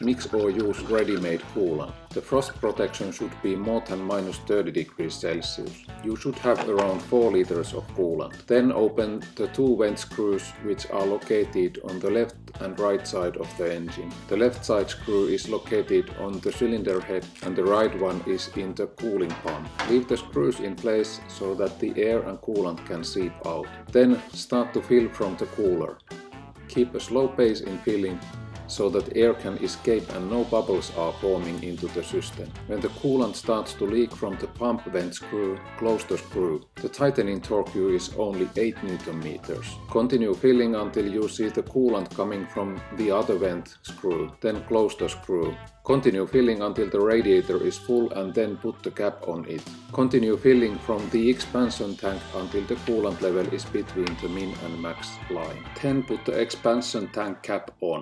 Mix or use ready-made coolant. The frost protection should be more than -30°C. You should have around 4 liters of coolant. Then open the two vent screws which are located on the left and right side of the engine. The left side screw is located on the cylinder head and the right one is in the cooling pump. Leave the screws in place so that the air and coolant can seep out. Then start to fill from the cooler. Keep a slow pace in filling, so that air can escape and no bubbles are forming into the system. When the coolant starts to leak from the pump vent screw, close the screw. The tightening torque here is only 8 Nm. Continue filling until you see the coolant coming from the other vent screw, then close the screw. Continue filling until the radiator is full and then put the cap on it. Continue filling from the expansion tank until the coolant level is between the min and max line. Then put the expansion tank cap on.